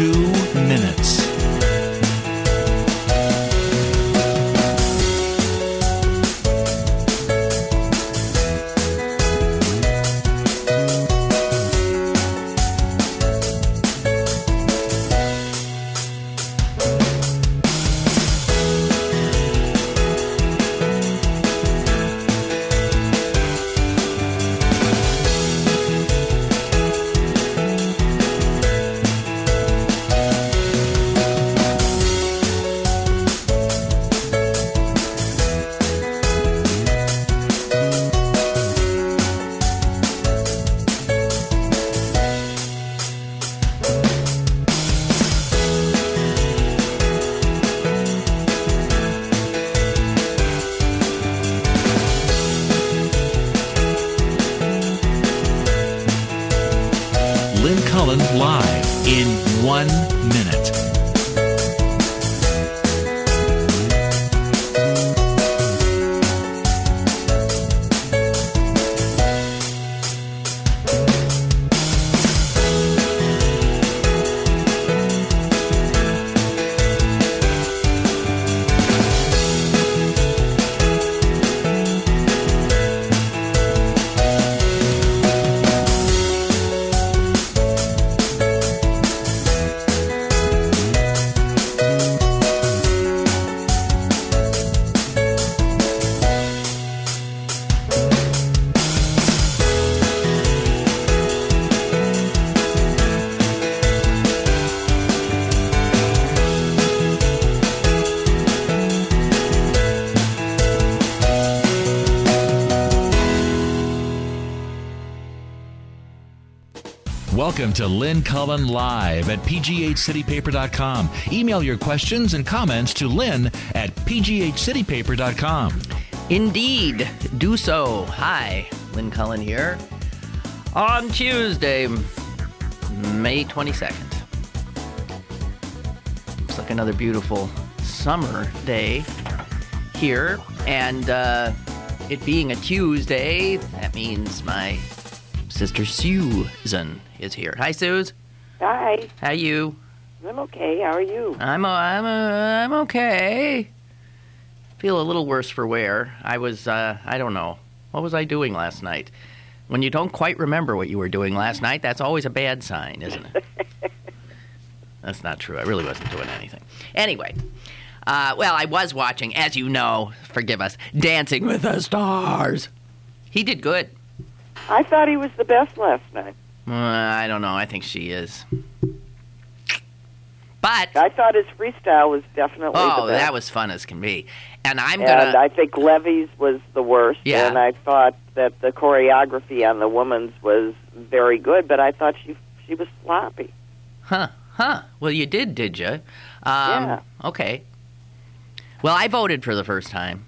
2 minutes. Lynn Cullen live in 1 minute. Welcome to Lynn Cullen Live at PGHCityPaper.com. Email your questions and comments to Lynn at PGHCityPaper.com. Indeed, do so. Hi, Lynn Cullen here on Tuesday, May 22nd. Looks like another beautiful summer day here. And it being a Tuesday, that means my sister Susan is here. Hi, Suze. Hi. How are you? I'm okay. How are you? I'm okay. Feel a little worse for wear. I was, I don't know. What was I doing last night? When you don't quite remember what you were doing last night, that's always a bad sign, isn't it? That's not true. I really wasn't doing anything. Anyway, well, I was watching, as you know, forgive us, Dancing with the Stars. He did good. I thought he was the best last night. I don't know. I think she is. But I thought his freestyle was definitely the best. That was fun as can be. And I think Levy's was the worst. Yeah. And I thought that the choreography on the woman's was very good, but I thought she was sloppy. Huh. Well, you did you? Yeah. Okay. Well, I voted for the first time.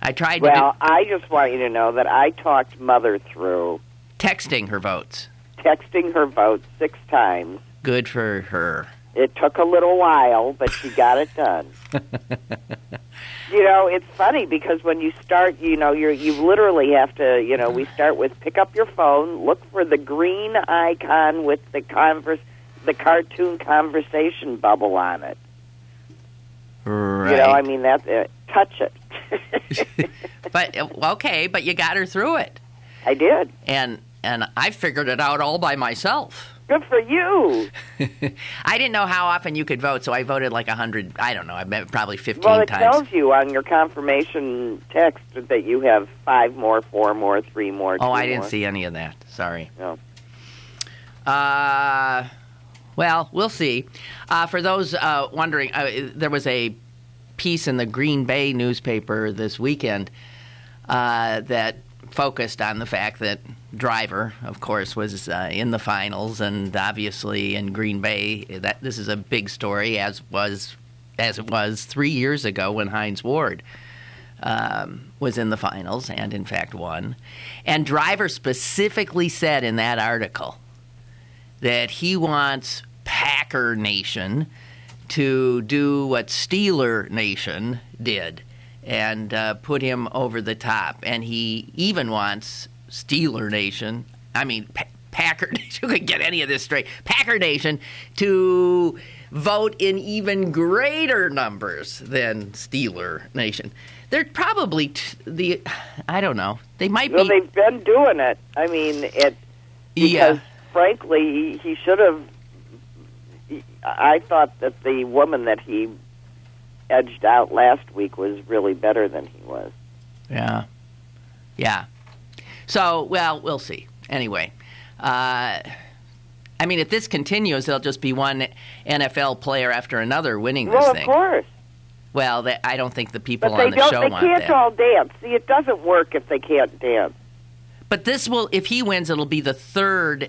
I tried to... Well, I just want you to know that I talked Mother through... Texting her votes 6 times. Good for her. It took a little while, but she got it done. You know, it's funny because when you start, you know, you literally have to, you know, we start with pick up your phone, look for the green icon with the cartoon conversation bubble on it. Right. You know, I mean, that touch it. But okay, but you got her through it. I did. And I figured it out all by myself. Good for you. I didn't know how often you could vote, so I voted like 100, I don't know, I bet probably 15 times. Well, it tells you on your confirmation text that you have 5 more, 4 more, 3 more, 2 more. Oh, I didn't see any of that. Sorry. No. Well, we'll see. For those wondering, there was a piece in the Green Bay newspaper this weekend that focused on the fact that Driver, of course, was in the finals, and obviously in Green Bay, that this is a big story, as it was 3 years ago when Hines Ward was in the finals and, in fact, won. And Driver specifically said in that article that he wants Packer Nation to do what Steeler Nation did and put him over the top. And he even wants Steeler Nation, I mean, Packer Nation, who could get any of this straight, Packer Nation, to vote in even greater numbers than Steeler Nation. They're probably I don't know. They might be. Well, they've been doing it. I mean, because frankly, he should have. I thought that the woman that he edged out last week was really better than he was. Yeah. Yeah. So, well, we'll see. Anyway, I mean, if this continues, there'll just be one NFL player after another winning this thing. Well, of course. Well, I don't think the people on the show want that. But they can't all dance. See, it doesn't work if they can't dance. But this will, if he wins, it'll be the third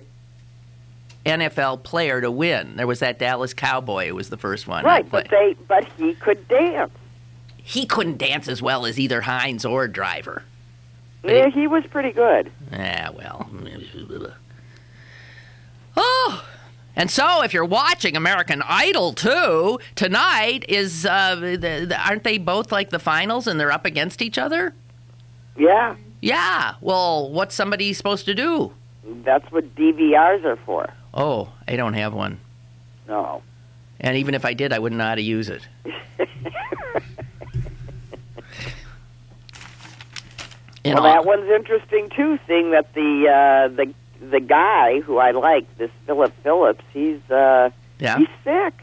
NFL player to win. There was that Dallas Cowboy who was the first one. Right, but he could dance. He couldn't dance as well as either Hines or Driver. Yeah, he was pretty good. Yeah, well. Oh, and so if you're watching American Idol, too, tonight is, aren't they both like the finals and they're up against each other? Yeah. Yeah. Well, what's somebody supposed to do? That's what DVRs are for. Oh, I don't have one. No. And even if I did, I wouldn't know how to use it. Well, that one's interesting, too, seeing that the guy who I like, this Philip Phillips, he's sick.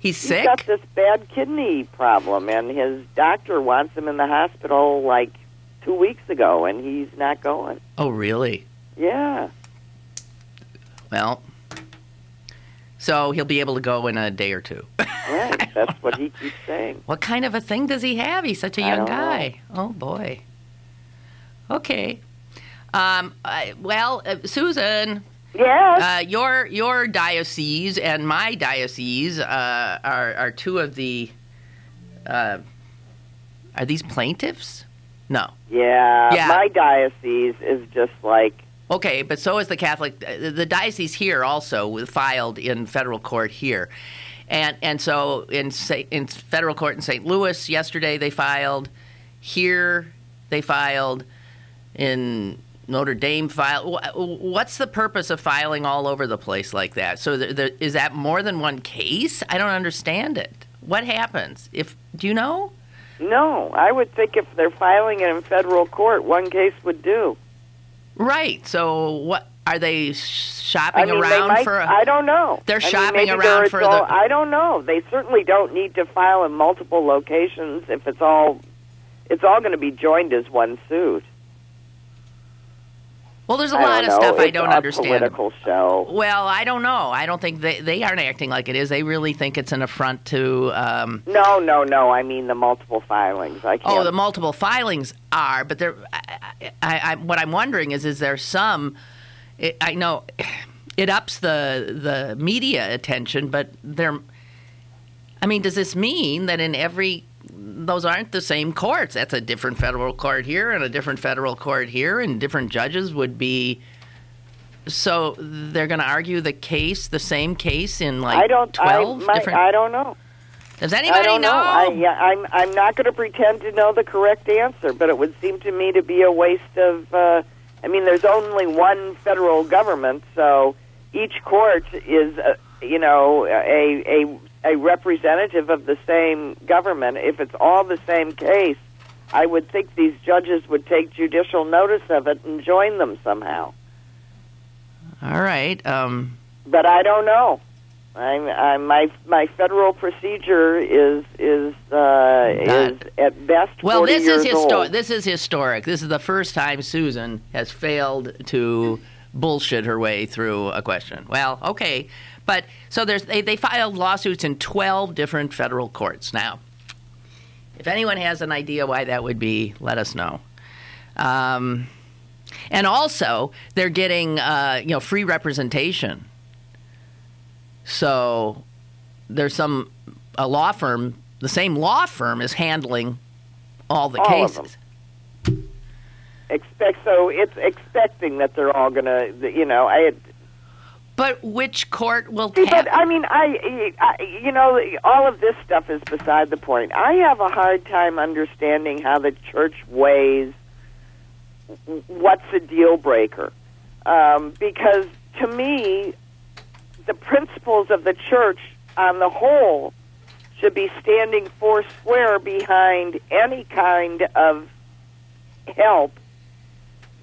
He's sick? He's got this bad kidney problem, and his doctor wants him in the hospital like 2 weeks ago, and he's not going. Oh, really? Yeah. Well, so he'll be able to go in a day or two. Right, that's what he keeps saying. What kind of a thing does he have? He's such a young guy. Oh, boy. Okay. Susan. Yes. Your diocese and my diocese are two of the. Are these plaintiffs? No. Yeah. My diocese is just like. Okay, but so is the Catholic. The diocese here also filed in federal court here, and so in federal court in St. Louis yesterday they filed. Here they filed. In Notre Dame file. What's the purpose of filing all over the place like that? So is that more than one case? I don't understand it. What happens? Do you know? No. I would think if they're filing it in federal court, one case would do. Right. So what are they shopping around for? I don't know. They're shopping around for the... I don't know. They certainly don't need to file in multiple locations if it's all going to be joined as one suit. Well, there's a lot of stuff I don't understand. It's a political show. Well, I don't know. I don't think they aren't acting like it is. They really think it's an affront to... No. I mean the multiple filings. I can't. Oh, the multiple filings are, but what I'm wondering is there some... I know it ups the media attention, but there... I mean, does this mean that in every... Those aren't the same courts. That's a different federal court here and a different federal court here, and different judges would be. So they're going to argue the same case in like 12 different. I don't know. Does anybody know? I'm not going to pretend to know the correct answer, but it would seem to me to be a waste of. I mean, there's only one federal government, so each court is, a representative of the same government. If it's all the same case, I would think these judges would take judicial notice of it and join them somehow. All right. But I don't know. My federal procedure is at best 40 years old. Well, this is historic. This is the first time Susan has failed to bullshit her way through a question. Well, okay. But so they filed lawsuits in 12 different federal courts. Now, if anyone has an idea why that would be, let us know. And also, they're getting free representation. So there's a law firm. The same law firm is handling all cases. Of them. It's expecting that they're all gonna, But which court will? See, but I mean, all of this stuff is beside the point. I have a hard time understanding how the church weighs what's a deal breaker. because to me, the principles of the church on the whole should be standing four square behind any kind of help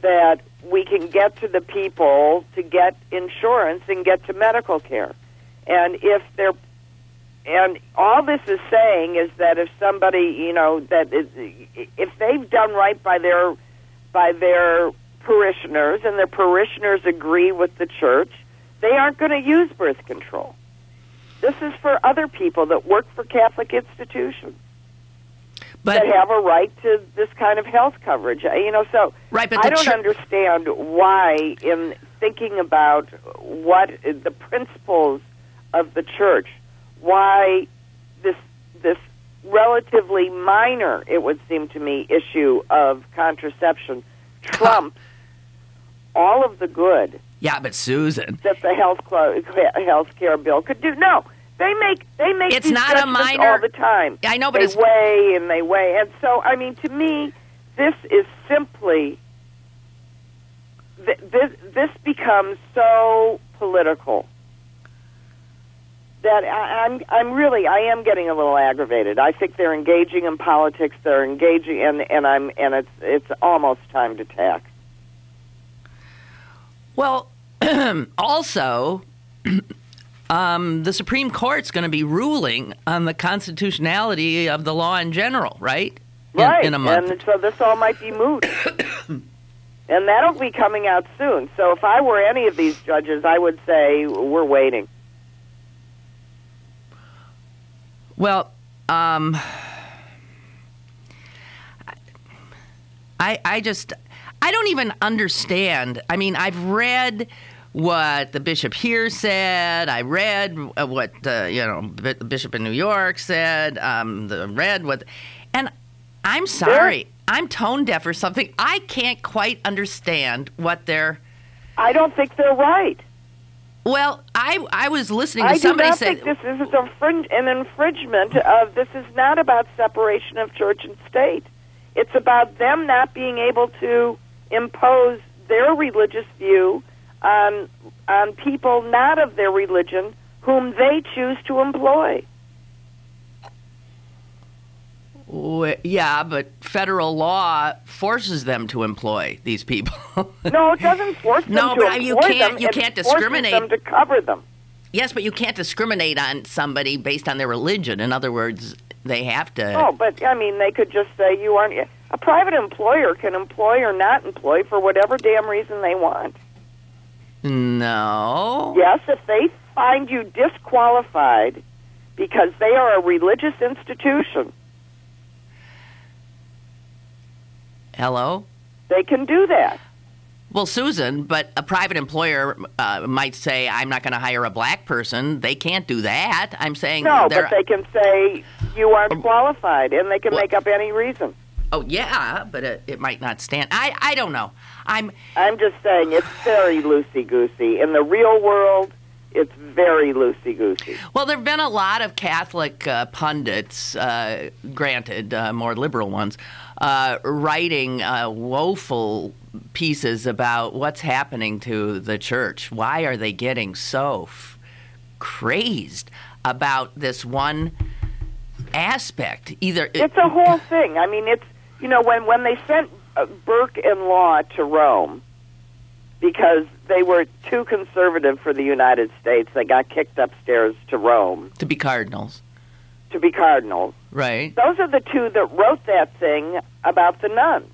that we can get to the people to get insurance and get to medical care. And if they're, and all this is saying is that if somebody, you know, that is, if they've done right by their parishioners and their parishioners agree with the church, they aren't going to use birth control. This is for other people that work for Catholic institutions that have a right to this kind of health coverage. You know, so right, but I don't understand why, in thinking about what the principles of the church, why this relatively minor, it would seem to me, issue of contraception trumps all of the good. Yeah, but Susan, that the health care bill could do. No, they make it's these not a minor all the time. I know, but they weigh and they weigh, and so I mean, to me, this is simply this becomes so political that I am getting a little aggravated. I think they're engaging in politics. They're engaging, and it's almost time to tax. Well, also, the Supreme Court's going to be ruling on the constitutionality of the law in general, right? Right. In a month. And so this all might be moot. And that'll be coming out soon. So if I were any of these judges, I would say we're waiting. Well, I don't even understand. I mean, I've read what the bishop here said. I read what the bishop in New York said. And I'm sorry, I'm tone deaf or something. I can't quite understand what they're. I don't think they're right. Well, I was listening to somebody say. I do not think this is an infringement of. This is not about separation of church and state. It's about them not being able to impose their religious view on people not of their religion whom they choose to employ. Yeah, but federal law forces them to employ these people. No, it doesn't force them to employ them. No, but you can't discriminate. Forces them to cover them. Yes, but you can't discriminate on somebody based on their religion. In other words, they have to. Oh, but I mean, they could just say you aren't. A private employer can employ or not employ for whatever damn reason they want. No. Yes, if they find you disqualified because they are a religious institution. Hello? They can do that. Well, Susan, but a private employer might say, I'm not going to hire a black person. They can't do that. I'm saying. No, but they can say you aren't qualified, and they can make up any reason. Oh, yeah, but it might not stand. I don't know. I'm just saying it's very loosey-goosey. In the real world, it's very loosey-goosey. Well, there have been a lot of Catholic pundits, granted, more liberal ones, writing woeful pieces about what's happening to the church. Why are they getting so crazed about this one aspect? Either it's a whole thing. I mean, it's... You know, when they sent Burke and Law to Rome because they were too conservative for the United States, they got kicked upstairs to Rome. To be cardinals. To be cardinals. Right. Those are the two that wrote that thing about the nuns.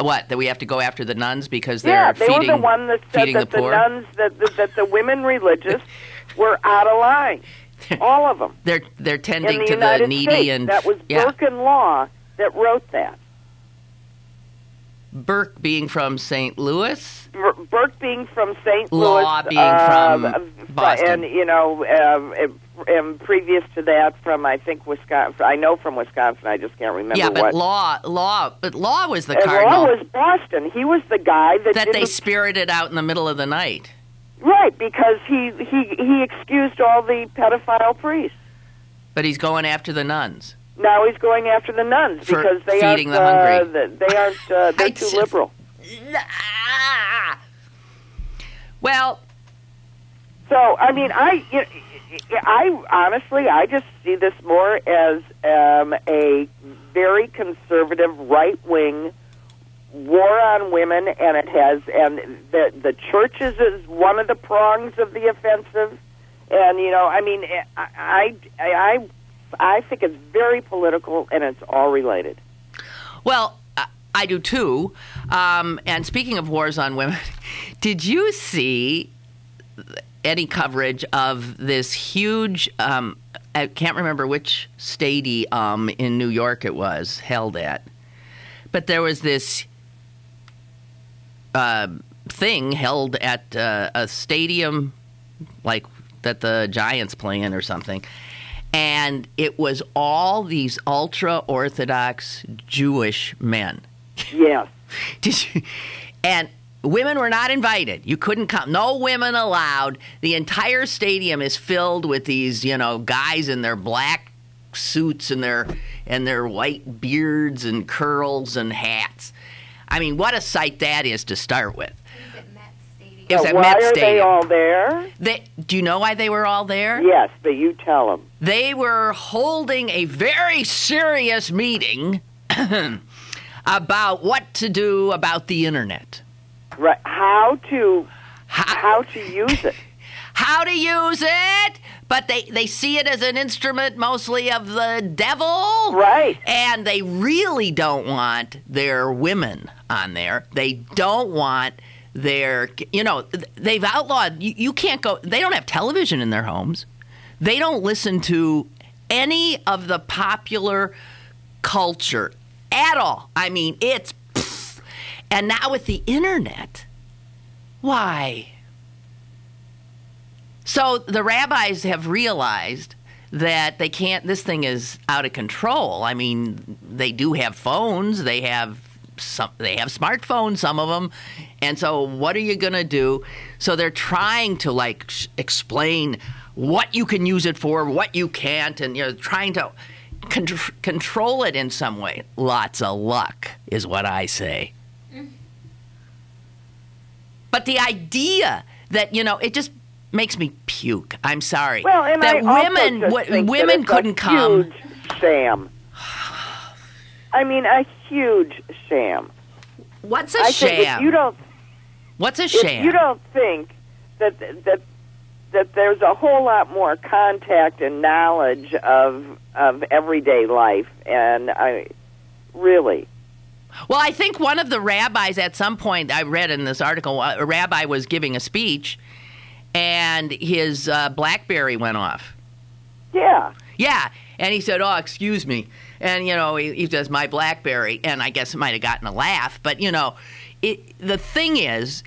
What, that we have to go after the nuns because they're feeding the poor? Yeah, they were the one that said that the nuns, that the women religious were out of line. All of them. They're tending to the needy. And that was Burke and Law that wrote that. Burke being from St. Louis? Burke being from St. Louis. Law being from Boston. And, you know, and previous to that from, I think, Wisconsin. I know from Wisconsin. I just can't remember what. Yeah, but Law was the cardinal. Law was Boston. He was the guy that they spirited out in the middle of the night. Right, because he excused all the pedophile priests. But he's going after the nuns. Now he's going after the nuns because they aren't too liberal. Well, so I mean, I honestly, I just see this more as a very conservative, right-wing war on women, and it has, and the churches is one of the prongs of the offensive, and you know, I mean, I think it's very political, and it's all related. Well, I do too. And speaking of wars on women, did you see any coverage of this huge, I can't remember which stadium in New York it was held at, but there was this thing held at a stadium like that the Giants play in or something. And it was all these ultra-Orthodox Jewish men. Yes. Did you, and women were not invited. You couldn't come. No women allowed. The entire stadium is filled with these, you know, guys in their black suits and their white beards and curls and hats. I mean, what a sight that is to start with. It was at Met Stadium. Why are they all there? Do you know why they were all there? Yes, but you tell them. They were holding a very serious meeting about what to do about the internet. Right. How to use it. How to use it. But they see it as an instrument mostly of the devil. Right. And they really don't want their women on there. They don't want their, you know, they've outlawed, you can't go, they don't have television in their homes. They don't listen to any of the popular culture at all. I mean, it's, pfft. And now with the internet, why? So the rabbis have realized that they can't, this thing is out of control. I mean, they do have phones, they have smartphones, some of them. And so what are you going to do? So they're trying to, like, explain what you can use it for, what you can't, and, you know, trying to control it in some way. Lots of luck is what I say. Mm-hmm. But the idea that, you know, it just makes me puke. I'm sorry. Well, and that women couldn't come. Huge sham. I mean, a huge sham. What's a sham? What's a sham? If you don't think that there's a whole lot more contact and knowledge of everyday life, and I really. Well, I think one of the rabbis at some point I read in this article, a rabbi was giving a speech, and his BlackBerry went off. Yeah. Yeah, and he said, "Oh, excuse me." And, you know, he says, my BlackBerry, and I guess it might have gotten a laugh. But, you know, the thing is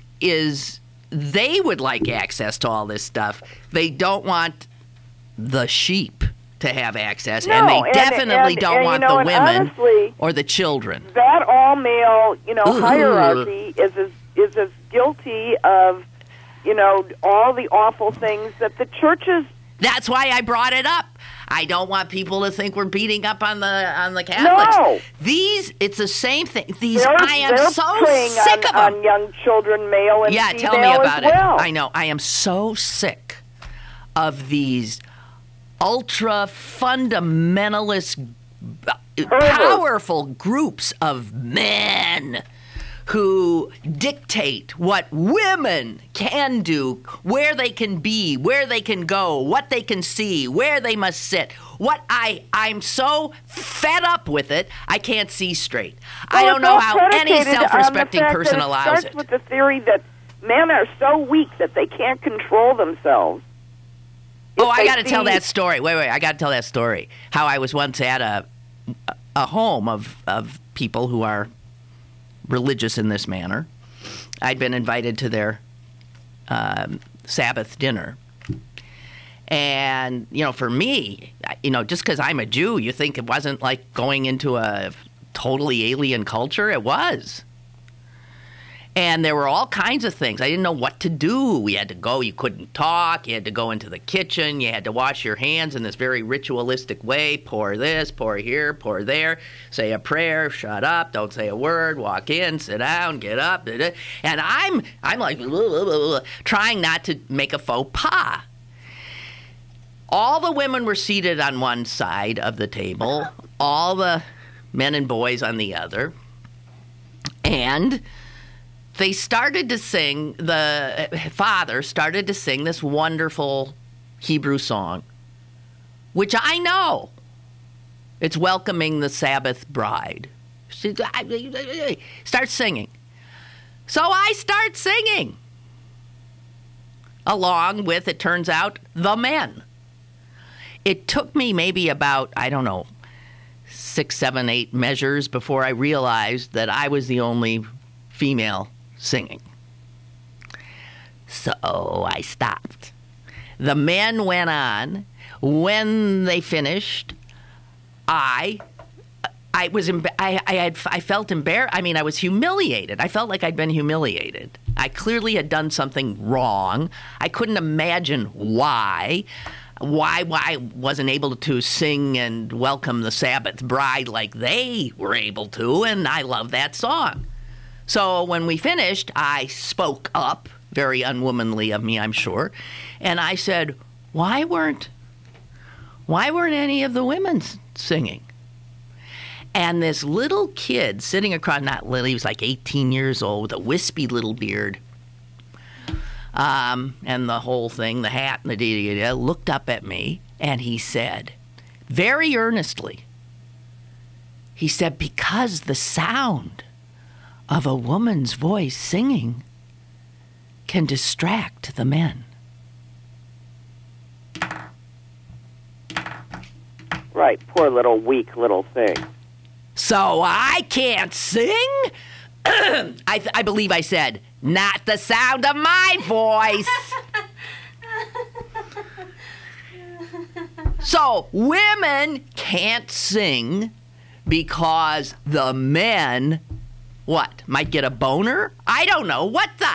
they would like access to all this stuff. They don't want the sheep to have access, no, and they definitely don't want the women, honestly, or the children. That all-male, you know, hierarchy is as guilty of, you know, all the awful things that the churches. That's why I brought it up. I don't want people to think we're beating up on the Catholics. No. It's the same thing. I am so sick of them. On young children, male and female. Yeah, tell me about it. I know. I am so sick of these ultra fundamentalist, powerful groups of men who dictate what women can do, where they can be, where they can go, what they can see, where they must sit. What I'm so fed up with it, I can't see straight. Well, I don't know how any self-respecting person allows it. It starts with the theory that men are so weak that they can't control themselves. Oh, I got to tell that story. Wait, I got to tell that story. How I was once at a home of people who are religious in this manner. I'd been invited to their Sabbath dinner. And, you know, for me, you know, just because I'm a Jew, you think it wasn't like going into a totally alien culture? It was. And there were all kinds of things. I didn't know what to do. We had to go. You couldn't talk. You had to go into the kitchen. You had to wash your hands in this very ritualistic way. Pour this, pour here, pour there. Say a prayer. Shut up. Don't say a word. Walk in. Sit down. Get up. And I'm like trying not to make a faux pas. All the women were seated on one side of the table. All the men and boys on the other. And they started to sing, the father started to sing this wonderful Hebrew song, which I know. It's Welcoming the Sabbath Bride. Start singing. So I start singing, along with, it turns out, the men. It took me maybe about, I don't know, 6, 7, 8 measures before I realized that I was the only female singing. So I stopped. The men went on. When they finished, I felt embarrassed. I mean, I was humiliated. I felt like I'd been humiliated. I clearly had done something wrong. I couldn't imagine why I wasn't able to sing and welcome the Sabbath bride like they were able to, and I love that song. So when we finished, I spoke up, very unwomanly of me, I'm sure, and I said, why weren't any of the women singing? And this little kid sitting across, not little, he was like 18 years old with a wispy little beard, and the whole thing, the hat and the looked up at me, and he said, very earnestly, he said, because the sound of a woman's voice singing can distract the men. Right, poor little weak little thing. So I can't sing? I believe I said, not the sound of my voice. So women can't sing because the men, what, might get a boner? I don't know. What the?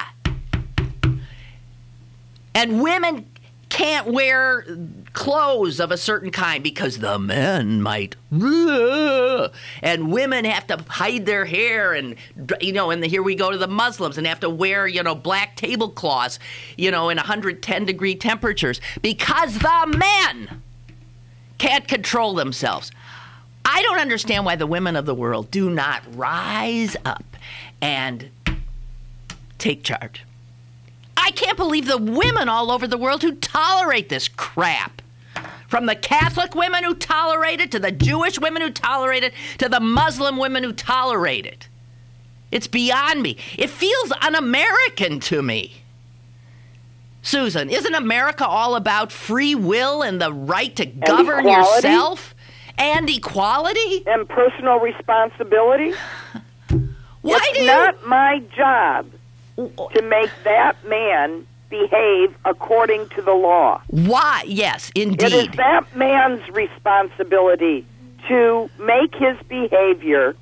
And women can't wear clothes of a certain kind because the men might, and women have to hide their hair, and and here we go to the Muslims and have to wear black tablecloths in 110-degree temperatures because the men can't control themselves. I don't understand why the women of the world do not rise up and take charge. I can't believe the women all over the world who tolerate this crap. From the Catholic women who tolerate it, to the Jewish women who tolerate it, to the Muslim women who tolerate it. It's beyond me. It feels un-American to me. Susan, isn't America all about free will and the right to govern yourself? And equality? And personal responsibility? It's not my job to make that man behave according to the law. Why? Yes, indeed. It is that man's responsibility to make his behavior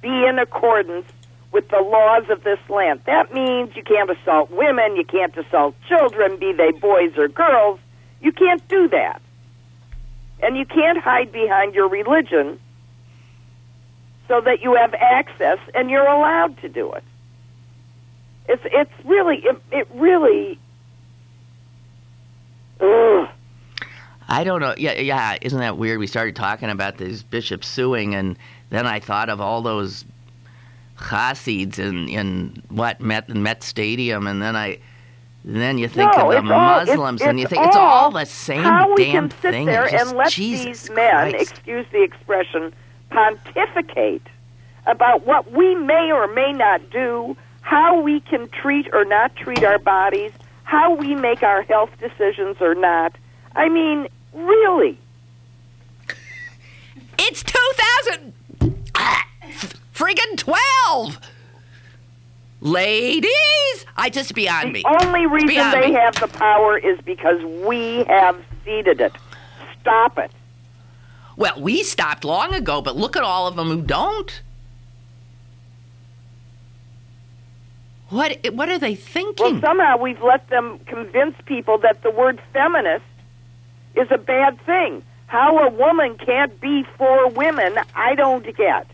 be in accordance with the laws of this land. That means you can't assault women, you can't assault children, be they boys or girls. You can't do that. And you can't hide behind your religion so that you have access and you're allowed to do it. It's really, I don't know. Yeah, isn't that weird? We started talking about these bishops suing, and then I thought of all those Hasids in Met Stadium, and then you think of the Muslims, and you think it's all the same damn thing. How we can sit there and let these men, excuse the expression, pontificate about what we may or may not do, how we can treat or not treat our bodies, how we make our health decisions or not. I mean, really. It's 2012! Ladies! It's beyond me. The only reason they have the power is because we have ceded it. Stop it. Well, we stopped long ago, but look at all of them who don't. What are they thinking? Well, somehow we've let them convince people that the word feminist is a bad thing. How a woman can't be for women, I don't get.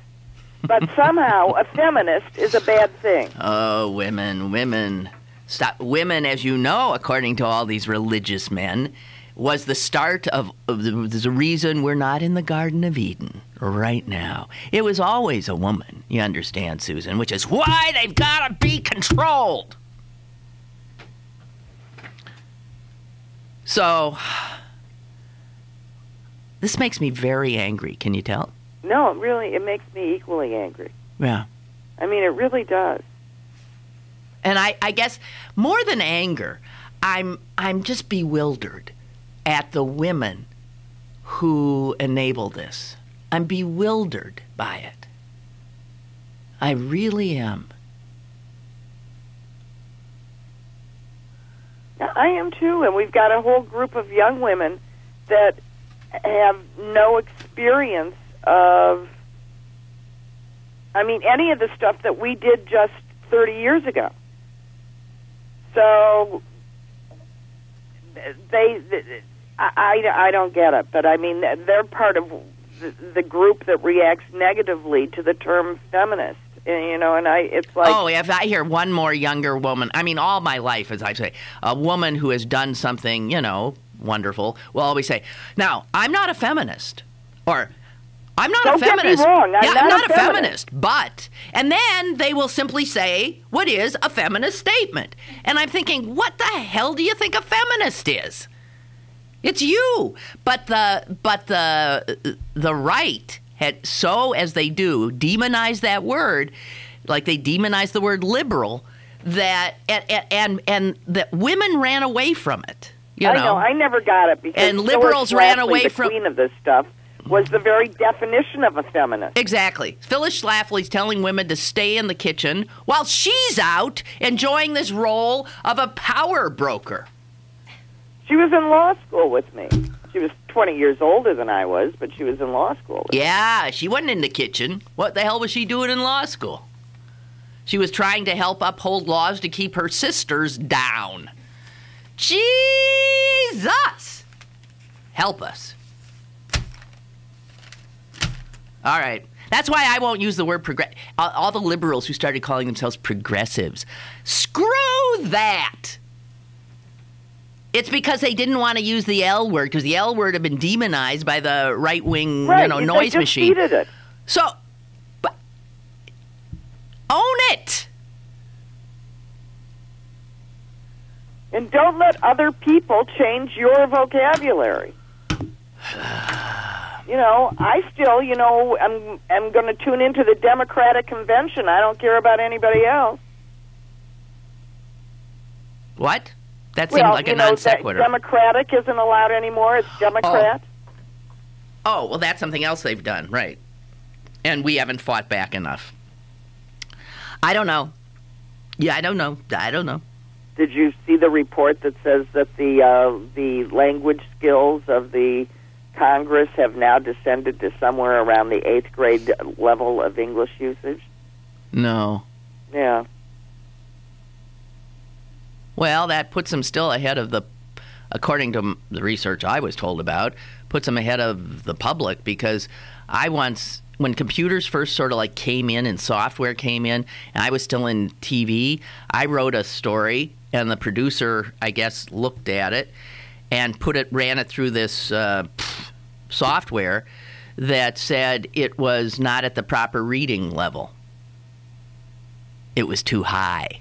But somehow a feminist is a bad thing. Oh, women, women. Stop. Women, as you know, according to all these religious men, was the start of the reason we're not in the Garden of Eden right now. It was always a woman, you understand, Susan, which is why they've got to be controlled. So, this makes me very angry, can you tell? No, it makes me equally angry. Yeah. I mean, it really does. And I guess more than anger, I'm just bewildered at the women who enable this. I'm bewildered by it. I really am. I am too, and we've got a whole group of young women that have no experience of, I mean, any of the stuff that we did just 30 years ago. So, I don't get it, but I mean, they're part of the group that reacts negatively to the term feminist, you know, and it's like... Oh, if I hear one more younger woman, I mean, all my life, as I say, a woman who has done something, you know, wonderful, will always say, now, I'm not a feminist, or... I'm not a feminist. Don't get me wrong. I'm not a feminist, but... And then they will simply say, what is a feminist statement? And I'm thinking, what the hell do you think a feminist is? It's you. But the right, had, so as they do, demonize that word, like they demonize the word liberal, that and that women ran away from it. You know, I never got it. Because and liberals ran away from... the queen of this stuff. Was the very definition of a feminist. Exactly. Phyllis Schlafly's telling women to stay in the kitchen while she's out enjoying this role of a power broker. She was in law school with me. She was 20 years older than I was, but she was in law school with me. She wasn't in the kitchen. What the hell was she doing in law school? She was trying to help uphold laws to keep her sisters down. Jesus! Help us. All right. That's why I won't use the word progressive. All the liberals who started calling themselves progressives, screw that. It's because they didn't want to use the L word, because the L word had been demonized by the right-wing noise machine. They just needed it. So, but, own it. And don't let other people change your vocabulary. You know, I still, you know, I'm going to tune into the Democratic Convention. I don't care about anybody else. What? That seemed like a non sequitur. Democratic isn't allowed anymore. It's Democrat. Oh, well, that's something else they've done, right? And we haven't fought back enough. I don't know. Yeah, I don't know. I don't know. Did you see the report that says that the language skills of the Congress have now descended to somewhere around the 8th grade level of English usage? No. Yeah. Well, that puts them still ahead of the, according to the research I was told about, puts them ahead of the public, because I once, when computers first sort of like came in and software came in, and I was still in TV, I wrote a story, and the producer, I guess, looked at it and ran it through this software that said it was not at the proper reading level. It was too high.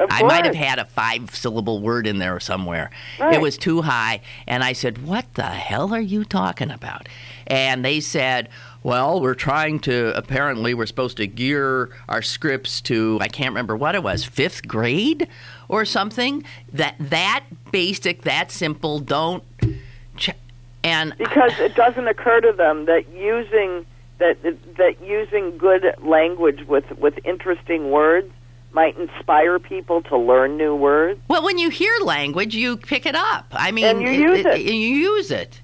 I might have had a 5-syllable word in there somewhere. Right. It was too high, and I said, what the hell are you talking about? And they said, well, we're trying to, apparently we're supposed to gear our scripts to, I can't remember what it was, 5th grade or something? That basic, that simple, don't... Because it doesn't occur to them that using good language with interesting words might inspire people to learn new words. Well, when you hear language, you pick it up. I mean, and you use it. You use it.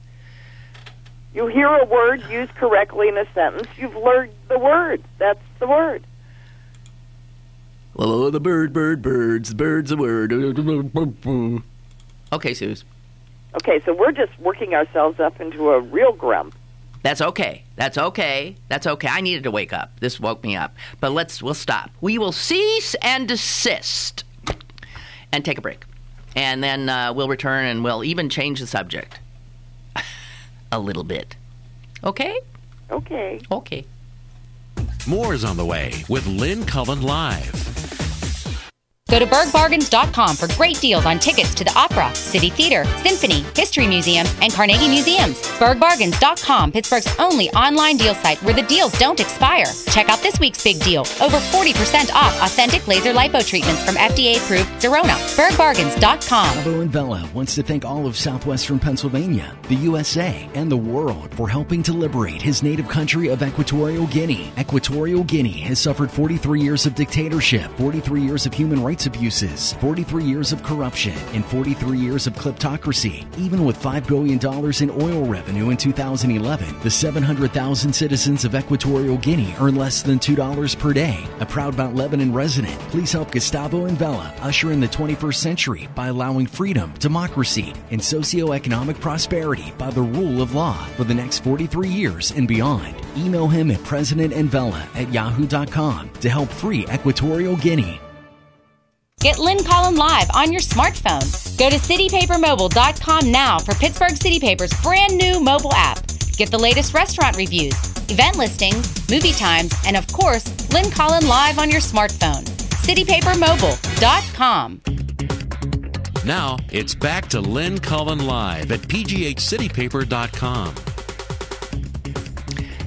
You hear a word used correctly in a sentence, you've learned the word. That's the word. Hello, the bird's a word. Okay, Suze. Okay, so we're just working ourselves up into a real grump. That's okay. That's okay. That's okay. I needed to wake up. This woke me up. But we'll stop. We will cease and desist and take a break. And then we'll return and we'll even change the subject a little bit. Okay? Okay. Okay. More is on the way with Lynn Cullen Live. Go to bergbargains.com for great deals on tickets to the Opera, City Theater, Symphony, History Museum, and Carnegie Museums. Bergbargains.com, Pittsburgh's only online deal site where the deals don't expire. Check out this week's big deal. Over 40% off authentic laser lipo treatments from FDA-approved Zerona. Bergbargains.com. Lou and Bella wants to thank all of southwestern Pennsylvania, the USA, and the world for helping to liberate his native country of Equatorial Guinea. Equatorial Guinea has suffered 43 years of dictatorship, 43 years of human rights abuses, 43 years of corruption, and 43 years of kleptocracy. Even with $5 billion in oil revenue in 2011, the 700,000 citizens of Equatorial Guinea earn less than $2 per day. A proud Mount Lebanon resident, please help Gustavo and Bella usher in the 21st century by allowing freedom, democracy, and socioeconomic prosperity by the rule of law for the next 43 years and beyond. Email him at presidentandbella@yahoo.com to help free Equatorial Guinea. Get Lynn Cullen Live on your smartphone. Go to CityPaperMobile.com now for Pittsburgh City Paper's brand new mobile app. Get the latest restaurant reviews, event listings, movie times, and of course, Lynn Cullen Live on your smartphone. CityPaperMobile.com. Now, it's back to Lynn Cullen Live at PGHCityPaper.com.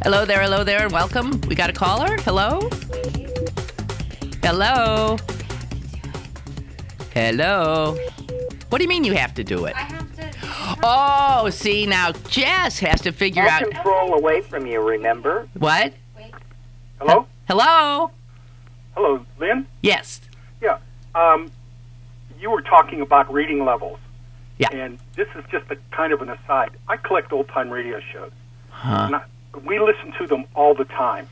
Hello there, and welcome. We got a caller? Hello? Hello? Hello. What do you mean you have to do it? I have to. Oh, see, now Jess has to figure out. Control away from you, remember? What? Wait. Hello? Hello? Hello, Lynn? Yes. Yeah. You were talking about reading levels. Yeah. And this is just a kind of an aside. I collect old-time radio shows. Huh. And we listen to them all the time.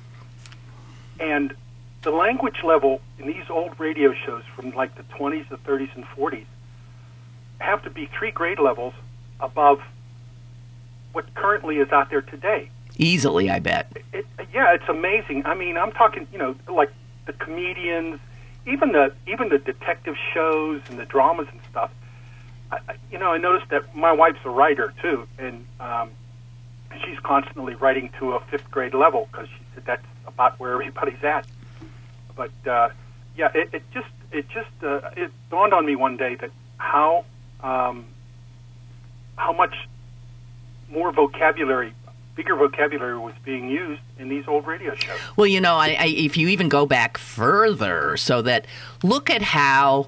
And the language level in these old radio shows from like the 20s, the 30s, and 40s have to be 3 grade levels above what currently is out there today. Easily, I bet. Yeah, it's amazing. I mean, I'm talking, you know, like the comedians, even the detective shows and the dramas and stuff. I noticed that my wife's a writer too, and she's constantly writing to a 5th grade level because she said that's about where everybody's at. But yeah, it dawned on me one day that how much more vocabulary, bigger vocabulary, was being used in these old radio shows. Well, you know, if you even go back further, so that look at how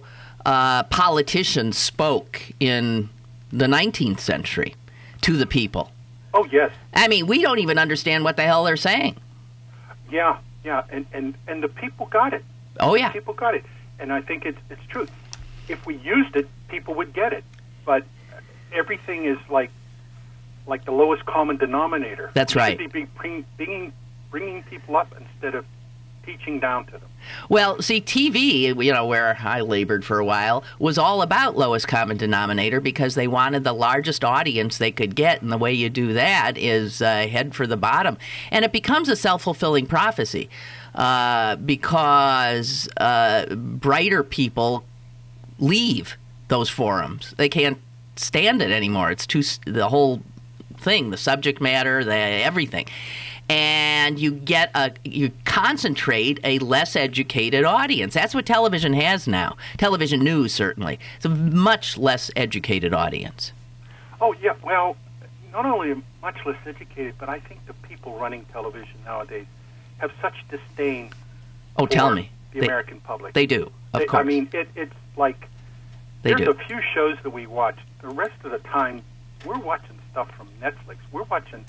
politicians spoke in the 19th century to the people. Oh yes. I mean, we don't even understand what the hell they're saying. Yeah. Yeah, and the people got it. Oh, yeah. The people got it. And I think it's true. If we used it, people would get it. But everything is like the lowest common denominator. That's right. It should be bringing people up instead of teaching down to them. Well, see, TV, you know, where I labored for a while, was all about lowest common denominator because they wanted the largest audience they could get, and the way you do that is head for the bottom. And it becomes a self-fulfilling prophecy because brighter people leave those forums. They can't stand it anymore. It's too – the whole thing, the subject matter, everything. And you concentrate a less educated audience. That's what television has now. Television news, certainly. It's a much less educated audience. Oh, yeah. Well, not only much less educated, but I think the people running television nowadays have such disdain for the American public. They do, of course. I mean, it's like there's a few shows that we watch. The rest of the time, we're watching stuff from Netflix. We're watching...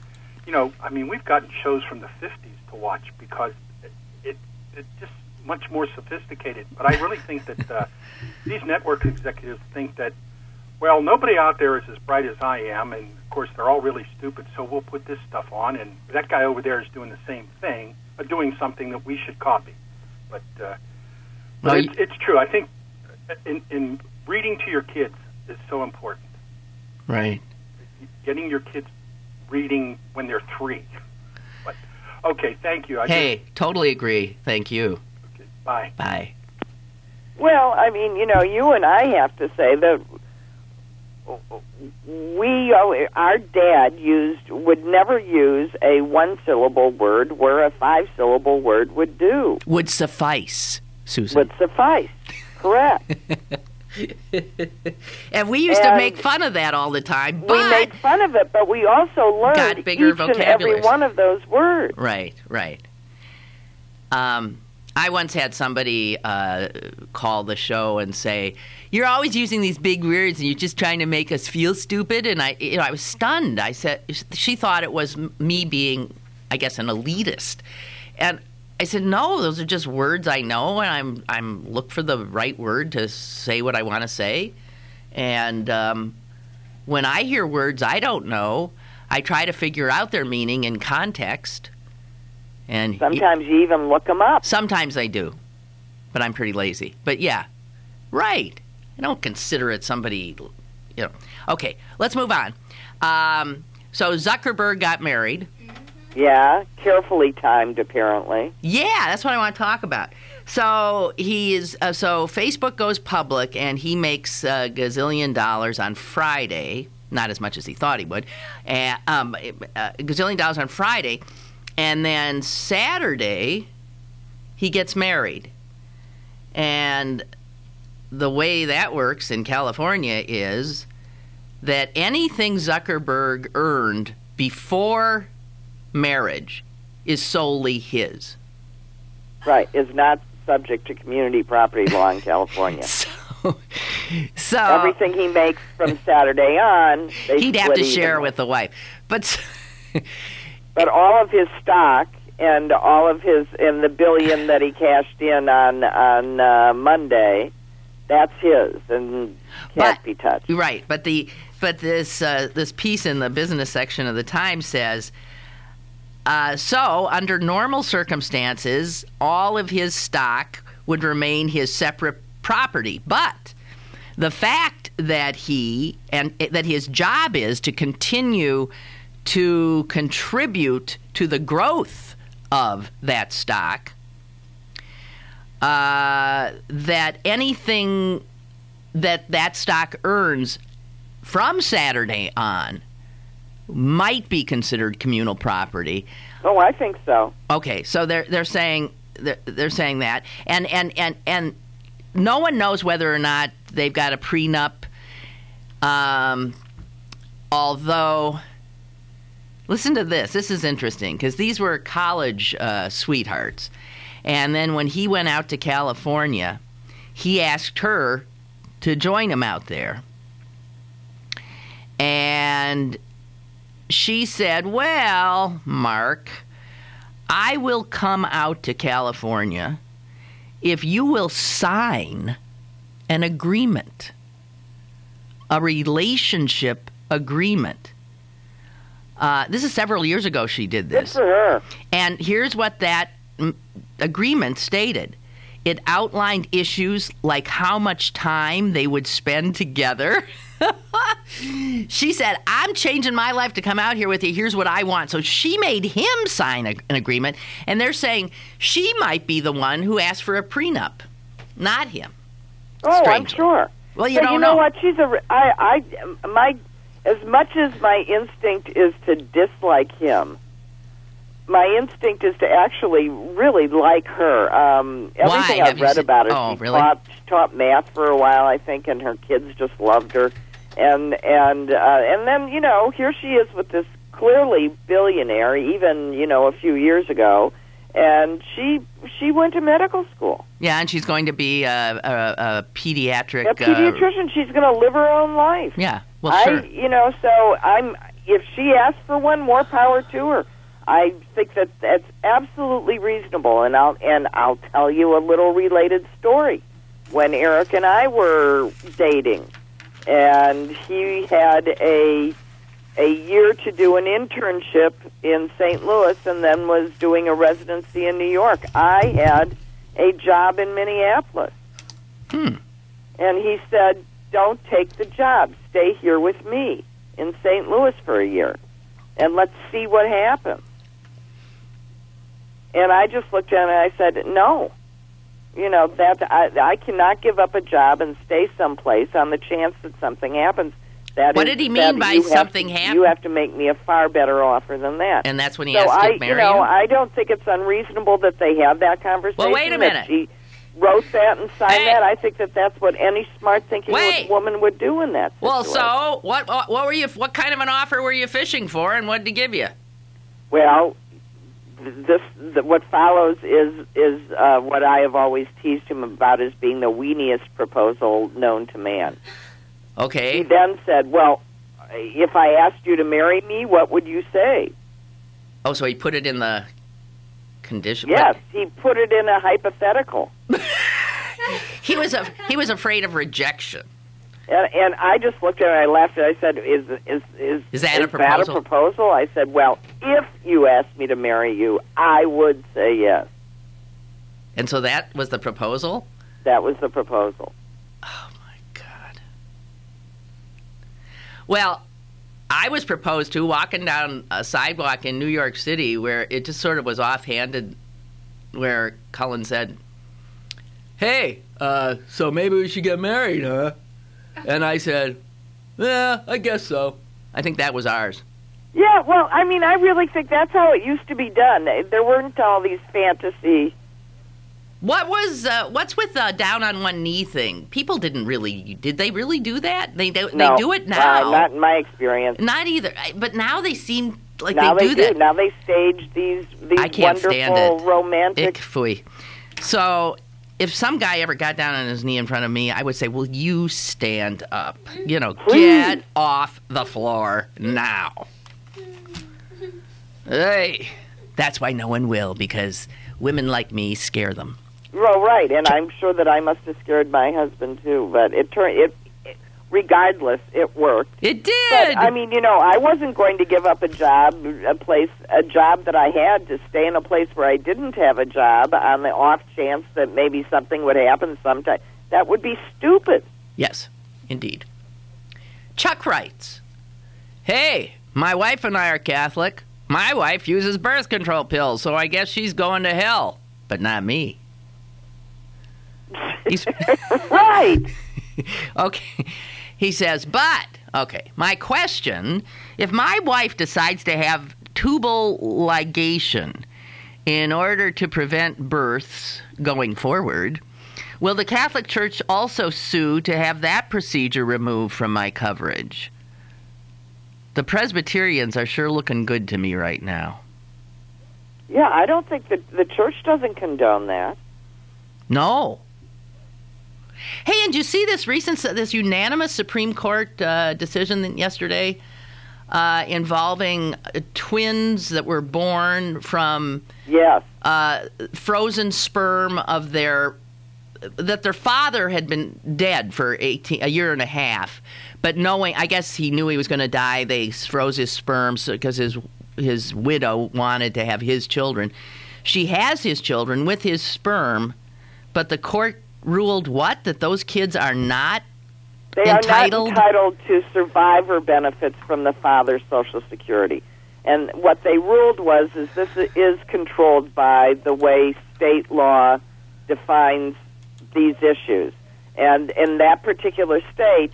You know, I mean, we've gotten shows from the 50s to watch because it's just much more sophisticated. But I really think that these network executives think that, well, nobody out there is as bright as I am, and, of course, they're all really stupid, so we'll put this stuff on, and that guy over there is doing the same thing, doing something that we should copy. But Well, it's true. I think in reading to your kids is so important. Right. Getting your kids reading when they're 3. But, okay, thank you. Totally agree. Thank you. Okay, bye. Bye. Well, I mean, you know, you and I have to say that our dad would never use a one-syllable word where a five-syllable word would do. Would suffice, Susan. Would suffice, correct. And we used to make fun of that all the time. But we made fun of it, but we also learned got bigger each and every one of those words. Right, right. I once had somebody call the show and say, "You're always using these big words, and you're just trying to make us feel stupid." And I was stunned. I said, "She thought it was me being, I guess, an elitist," and I said, "No, those are just words I know, and I'm look for the right word to say what I want to say." And when I hear words I don't know, I try to figure out their meaning in context. And sometimes you even look them up. Sometimes I do, but I'm pretty lazy. But yeah, right. I don't consider it somebody, you know. Okay, let's move on. So Zuckerberg got married. Yeah, carefully timed, apparently. Yeah, that's what I want to talk about. So so Facebook goes public, and he makes a gazillion dollars on Friday. Not as much as he thought he would. A gazillion dollars on Friday. And then Saturday, he gets married. And the way that works in California is that anything Zuckerberg earned before marriage is solely his. Right. It's not subject to community property law in California. So everything he makes from Saturday on, he'd have to share with the wife. But... But all of his stock and all of his the billion that he cashed in on Monday, that's his and can't be touched. Right, but this piece in the business section of the Times says, so under normal circumstances, all of his stock would remain his separate property, but the fact that that his job is to continue to contribute to the growth of that stock, that anything that stock earns from Saturday on might be considered communal property. Oh, I think so. Okay, so they're saying that, and no one knows whether or not they've got a prenup, although. Listen to this. This is interesting because these were college sweethearts. And then when he went out to California, he asked her to join him out there. And she said, "Well, Mark, I will come out to California if you will sign an agreement, a relationship agreement." This is several years ago she did this. Good for her. And here's what that agreement stated. It outlined issues like how much time they would spend together. She said, "I'm changing my life to come out here with you. Here's what I want." So she made him sign an agreement. And they're saying she might be the one who asked for a prenup, not him. Oh, strangely. I'm sure. Well, you don't know. You know what? She's a... As much as my instinct is to dislike him, my instinct is to actually really like her. Everything I've read about her, she taught math for a while, I think, and her kids just loved her. And then, you know, here she is with this clearly billionaire, even, you know, a few years ago, and she went to medical school. Yeah, and she's going to be a pediatric... A pediatrician. She's going to live her own life. Yeah. Well, sure. If she asks for one, more power to her. I think that that's absolutely reasonable, and I'll tell you a little related story. When Eric and I were dating, and he had a year to do an internship in St. Louis, and then was doing a residency in New York. I had a job in Minneapolis. Hmm. And he said, don't take the job. Stay here with me in St. Louis for a year, and let's see what happens. And I just looked at him and I said, no. You know, that I cannot give up a job and stay someplace on the chance that something happens. What did he mean by something happened? You have to make me a far better offer than that. And that's when he asked to marry you. I don't think it's unreasonable that they have that conversation. Well, wait a minute. She wrote that and signed that. I think that that's what any smart-thinking woman would do in that situation. Well, so what were you? What kind of an offer were you fishing for, and what did he give you? Well, what follows is what I have always teased him about as being the weeniest proposal known to man. Okay. He then said, well, if I asked you to marry me, what would you say? Oh, so he put it in the condition? Yes, he put it in a hypothetical. He was afraid of rejection. And I just looked at it, and I laughed, and I said, is that a proposal? I said, well, if you asked me to marry you, I would say yes. And so that was the proposal? That was the proposal. Well, I was proposed to walking down a sidewalk in New York City where it just sort of was offhanded, where Cullen said, hey, so maybe we should get married, huh? And I said, yeah, I guess so. I think that was ours. Yeah, well, I mean, I really think that's how it used to be done. There weren't all these fantasy... What's with the down on one knee thing? People didn't really. Did they really do that? They do it now. Not in my experience. Not either. But now they seem like they do that. Now they stage these I can't wonderful stand it. Romantic. Ick, fui. So if some guy ever got down on his knee in front of me, I would say, "Will you stand up? You know, please. Get off the floor now." Hey, that's why no one will, because women like me scare them. Well, right, and I'm sure that I must have scared my husband, too, but regardless, it worked. It did! But, I mean, you know, I wasn't going to give up a job that I had to stay in a place where I didn't have a job on the off chance that maybe something would happen sometime. That would be stupid. Yes, indeed. Chuck writes, hey, my wife and I are Catholic. My wife uses birth control pills, so I guess she's going to hell, but not me. Right. Okay. He says, my question, if my wife decides to have tubal ligation in order to prevent births going forward, will the Catholic Church also sue to have that procedure removed from my coverage? The Presbyterians are sure looking good to me right now. Yeah, I don't think that the church doesn't condone that. No. Hey, and you see this recent, this unanimous Supreme Court decision yesterday involving twins that were born from frozen sperm of their father had been dead for a year and a half, but knowing, I guess he knew he was going to die, they froze his sperm because his widow wanted to have his children. She has his children with his sperm, but the court ruled what? That those kids are not entitled? They are not entitled to survivor benefits from the father's Social Security. And what they ruled was this is controlled by the way state law defines these issues. And in that particular state,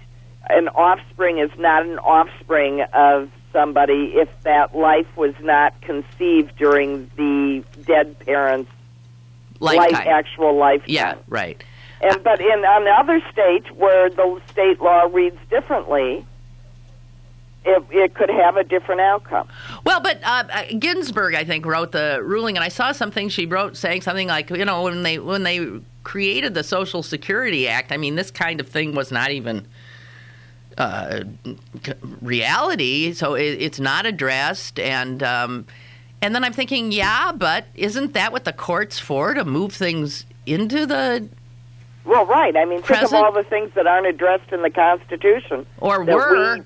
an offspring is not an offspring of somebody if that life was not conceived during the dead parent's actual lifetime. Yeah, right. And but in another state where the state law reads differently, it could have a different outcome. Well, but Ginsburg, I think, wrote the ruling, and I saw something she wrote saying something like, you know, when they created the Social Security Act, I mean, this kind of thing was not even reality, so it's not addressed, and then I'm thinking, yeah, but isn't that what the court's for, to move things into the... Well, right. I mean, think of all the things that aren't addressed in the Constitution. Or blacks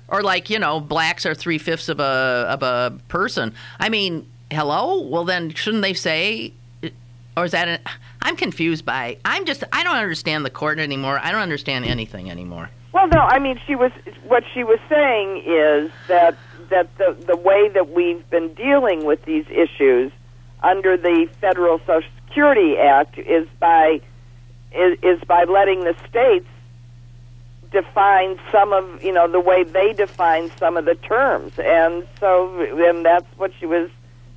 are 3/5 of a person. I mean, hello? Well, then shouldn't they say Or is that an, I'm confused by, I don't understand the court anymore. I don't understand anything anymore. Well, no, I mean, what she was saying is that the way that we've been dealing with these issues under the Federal Social Security Act is by letting the states define some of, you know, the way they define some of the terms. And so, and that's what she was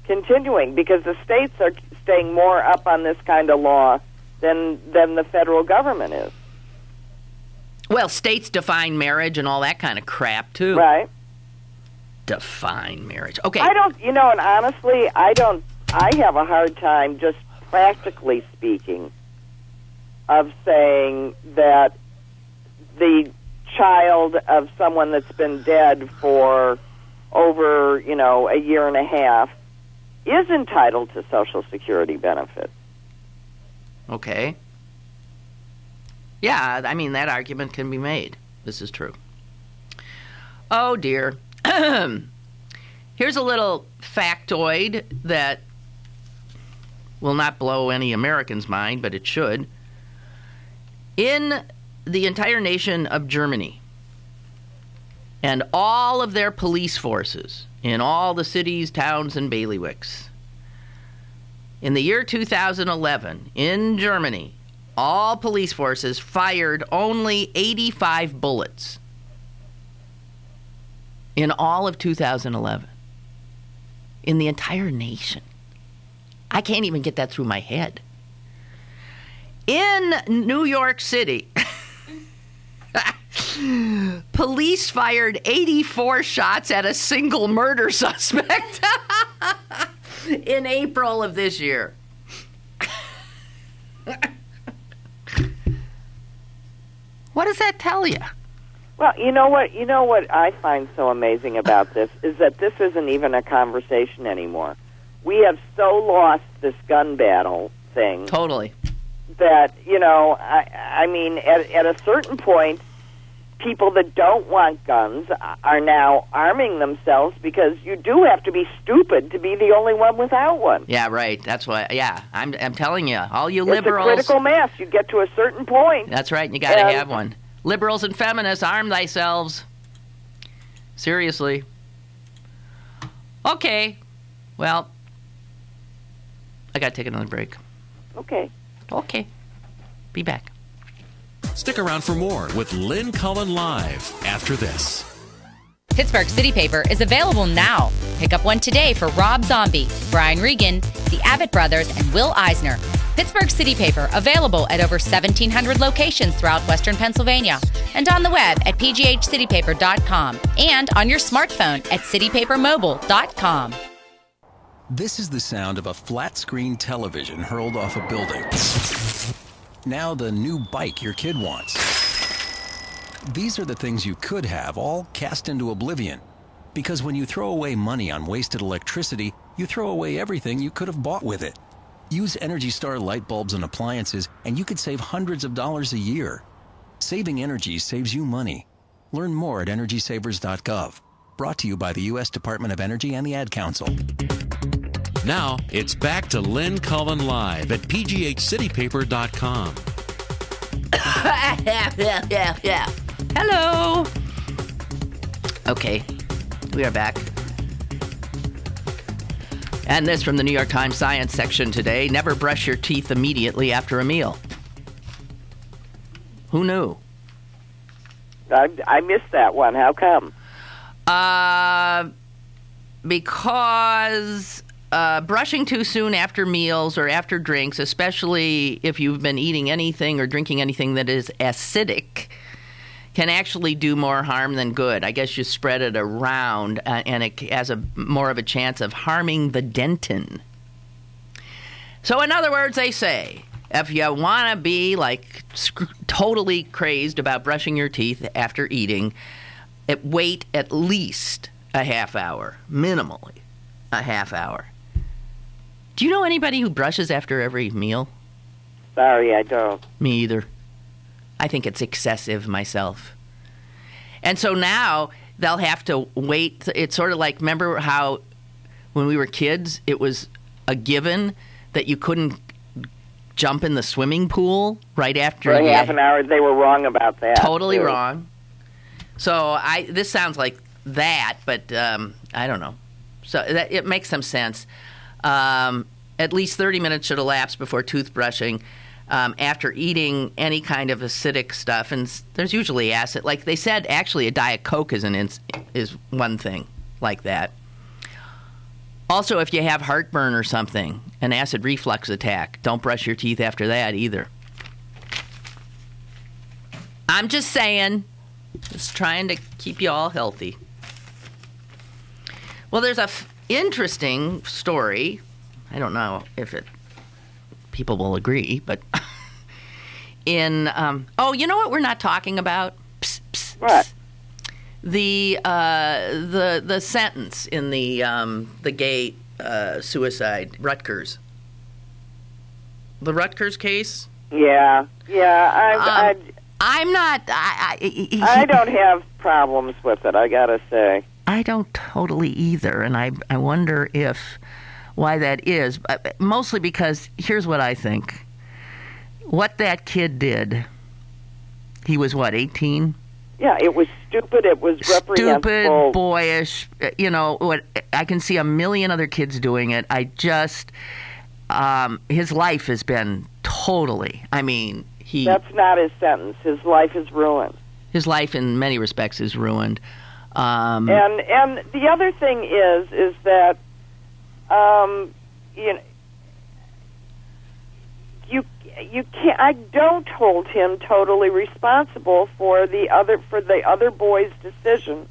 continuing, because the states are staying more up on this kind of law than the federal government is. Well, states define marriage and all that kind of crap, too. Right. Define marriage. Okay. I don't, you know, and honestly, I have a hard time, just practically speaking, of saying that the child of someone that's been dead for over, you know, a year and a half is entitled to Social Security benefits. Okay. Yeah, I mean, that argument can be made. This is true. Oh, dear. Here's a little factoid that will not blow any American's mind, but it should. In the entire nation of Germany and all of their police forces in all the cities, towns, and bailiwicks, in the year 2011, in Germany, all police forces fired only 85 bullets in all of 2011. In the entire nation. I can't even get that through my head. In New York City, police fired 84 shots at a single murder suspect in April of this year. What does that tell you? Well, you know what I find so amazing about this is that this isn't even a conversation anymore. We have so lost this gun battle thing. Totally. That, you know, I mean, at a certain point, people that don't want guns are now arming themselves, because you do have to be stupid to be the only one without one. Yeah, right. That's why. Yeah, I'm telling you, all you liberals. It's a critical mass. You get to a certain point. That's right. You got to have one. Liberals and feminists, arm thyselves. Seriously. Okay. Well, I got to take another break. Okay. Okay. Be back. Stick around for more with Lynn Cullen Live after this. Pittsburgh City Paper is available now. Pick up one today for Rob Zombie, Brian Regan, the Abbott Brothers, and Will Eisner. Pittsburgh City Paper, available at over 1,700 locations throughout Western Pennsylvania and on the web at PGHCityPaper.com and on your smartphone at CityPaperMobile.com. This is the sound of a flat-screen television hurled off a building. Now the new bike your kid wants. These are the things you could have all cast into oblivion, because when you throw away money on wasted electricity, you throw away everything you could have bought with it. Use Energy Star light bulbs and appliances, and you could save hundreds of dollars a year. Saving energy saves you money. Learn more at EnergySavers.gov. Brought to you by the U.S. Department of Energy and the Ad Council. Now, it's back to Lynn Cullen Live at PGHCityPaper.com. Yeah. Hello. Okay, we are back. And this from the New York Times Science section today. Never brush your teeth immediately after a meal. Who knew? I missed that one. How come? Because brushing too soon after meals or after drinks, especially if you've been eating anything or drinking anything that is acidic, can actually do more harm than good. I guess you spread it around, and it has a more of a chance of harming the dentin. So in other words, they say, if you want to be like totally crazed about brushing your teeth after eating, wait at least a half hour, minimally a half hour. Do you know anybody who brushes after every meal? Sorry, I don't. Me either. I think it's excessive myself. And so now they'll have to wait. It's sort of like, remember how when we were kids, it was a given that you couldn't jump in the swimming pool right after. For half an hour, they were wrong about that. Totally wrong. So this sounds like that, but I don't know. So it makes some sense. At least 30 minutes should elapse before toothbrushing after eating any kind of acidic stuff. And there's usually acid. Like they said, actually, a Diet Coke is one thing like that. Also, if you have heartburn or something, an acid reflux attack, don't brush your teeth after that either. I'm just saying, just trying to keep you all healthy. Well, there's an interesting story. I don't know if people will agree, but you know what we're not talking about? Psst, psst, psst. What? The sentence in the gay suicide, Rutgers. The Rutgers case? Yeah. I don't have problems with it, I gotta say. I don't totally either, and I wonder why that is. Mostly because, here's what I think. What that kid did, he was, 18? Yeah, it was stupid. It was reprehensible. Stupid, boyish. You know what? I can see a million other kids doing it. I just, his life has been totally. I mean, that's not his sentence. His life is ruined. His life, in many respects, is ruined. And the other thing is that, you know, you can't. I don't hold him totally responsible for the other boy's decision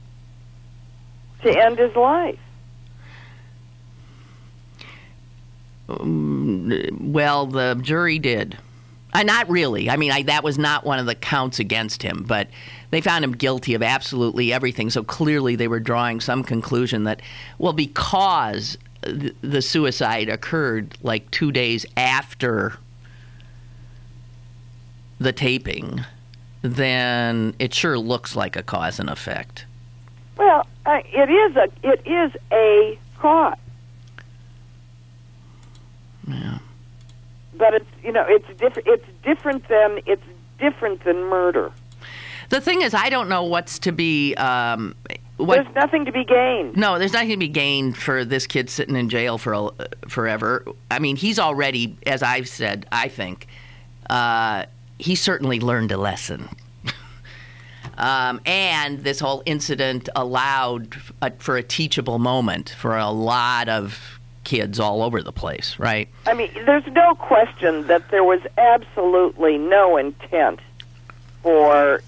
to end his life. Well, the jury did. Not really. I mean, that was not one of the counts against him, but they found him guilty of absolutely everything. So clearly, they were drawing some conclusion that, well, because the suicide occurred like 2 days after the taping, then it sure looks like a cause and effect. Well, it is a cause. Yeah. But it's, you know, it's different than murder. The thing is, I don't know what's to be. There's nothing to be gained. No, there's nothing to be gained for this kid sitting in jail for forever. I mean, he's already, as I've said, I think. He certainly learned a lesson. And this whole incident allowed for a teachable moment for a lot of kids all over the place, right? I mean, there's no question that there was absolutely no intent for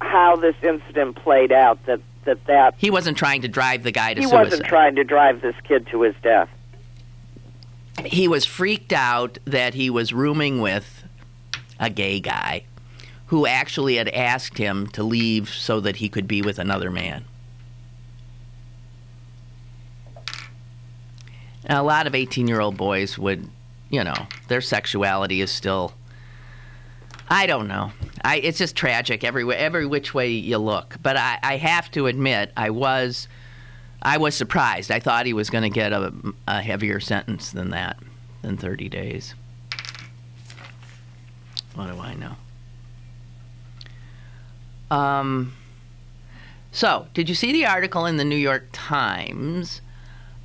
how this incident played out. That he wasn't trying to drive the guy to suicide. He wasn't trying to drive this kid to his death. He was freaked out that he was rooming with a gay guy who actually had asked him to leave so that he could be with another man. And a lot of 18-year-old boys would, you know, their sexuality is still, I don't know. It's just tragic every which way you look. But I have to admit, I was surprised. I thought he was going to get a heavier sentence than that, than 30 days. What do I know? So, did you see the article in the New York Times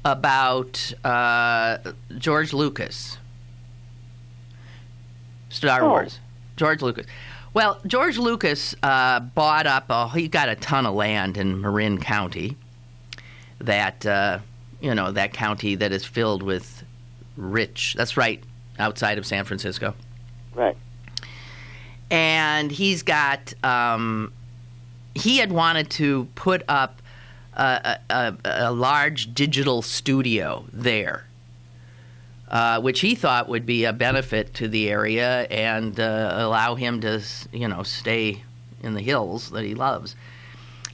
about George Lucas? Star Wars. George Lucas. Well, George Lucas bought up, he got a ton of land in Marin County, that county that is filled with rich, that's right, outside of San Francisco. Right. And he's got, he had wanted to put up a large digital studio there, which he thought would be a benefit to the area and allow him to, you know, stay in the hills that he loves.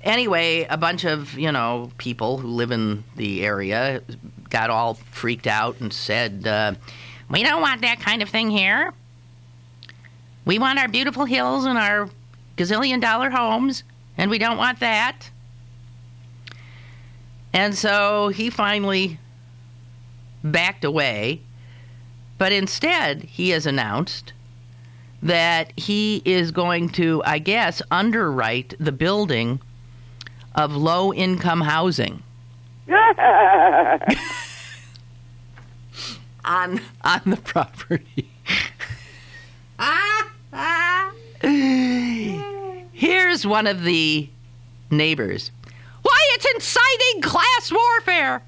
Anyway, a bunch of, you know, people who live in the area got all freaked out and said, we don't want that kind of thing here. We want our beautiful hills and our gazillion-dollar homes, and we don't want that. And so he finally backed away, But instead, he has announced that he is going to, I guess, underwrite the building of low-income housing. on the property. Here's one of the neighbors. Why, it's inciting class warfare.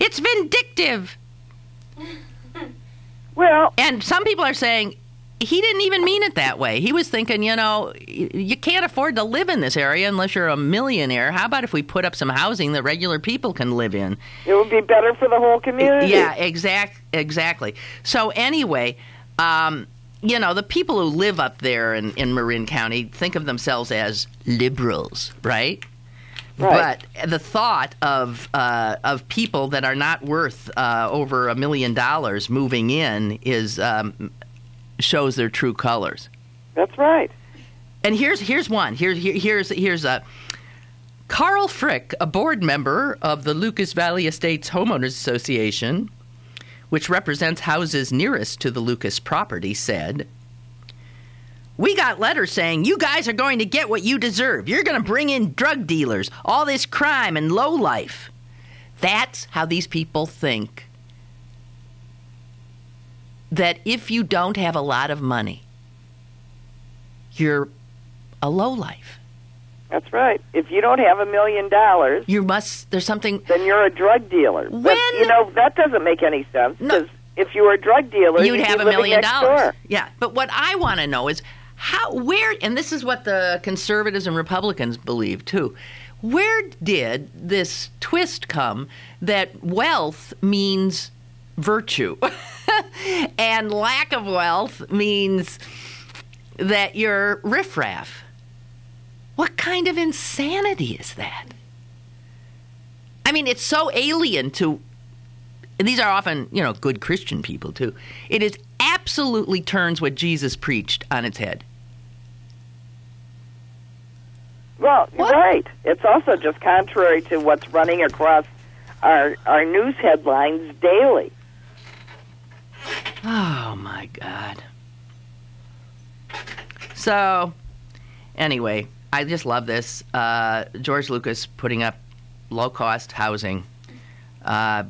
It's vindictive. Well, and some people are saying he didn't even mean it that way. He was thinking, you know, you can't afford to live in this area unless you're a millionaire. How about if we put up some housing that regular people can live in? It would be better for the whole community. Yeah, exactly. So anyway, you know, the people who live up there in Marin County think of themselves as liberals, right? Right. But the thought of people that are not worth over $1 million moving in is shows their true colors. That's right. And here's one. Here's a Carl Frick, a board member of the Lucas Valley Estates Homeowners Association, which represents houses nearest to the Lucas property, said, "We got letters saying, you guys are going to get what you deserve. You're going to bring in drug dealers, all this crime and low life." That's how these people think. That if you don't have a lot of money, you're a low life. That's right. If you don't have $1 million, there's something. Then you're a drug dealer. But, you know, that doesn't make any sense. No. If you were a drug dealer, you'd have $1 million. Door. Yeah. But what I want to know is and this is what the conservatives and Republicans believe too. Where did this twist come that wealth means virtue and lack of wealth means that you're riffraff? What kind of insanity is that? I mean, it's so alien to, and these are often, you know, good Christian people too. It is absolutely turns what Jesus preached on its head. Well, you're right. It's also just contrary to what's running across our news headlines daily. Oh my God. So, anyway, I just love this. George Lucas putting up low-cost housing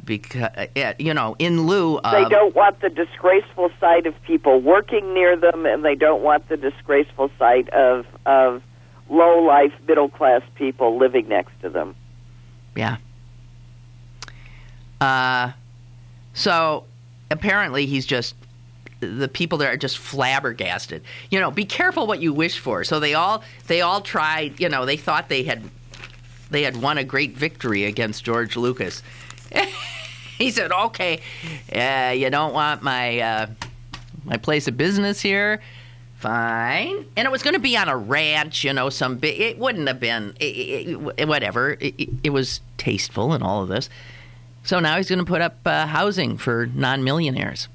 because, you know, in lieu of... They don't want the disgraceful sight of people working near them, and they don't want the disgraceful sight of low-life, middle-class people living next to them. Yeah. So apparently he's just... the people there are just flabbergasted. You know, be careful what you wish for. So they all tried, you know, they thought they had won a great victory against George Lucas. He said, "Okay, you don't want my place of business here? Fine." And it was going to be on a ranch, you know, some big, it wouldn't have been whatever. It was tasteful and all of this. So now he's going to put up housing for non-millionaires.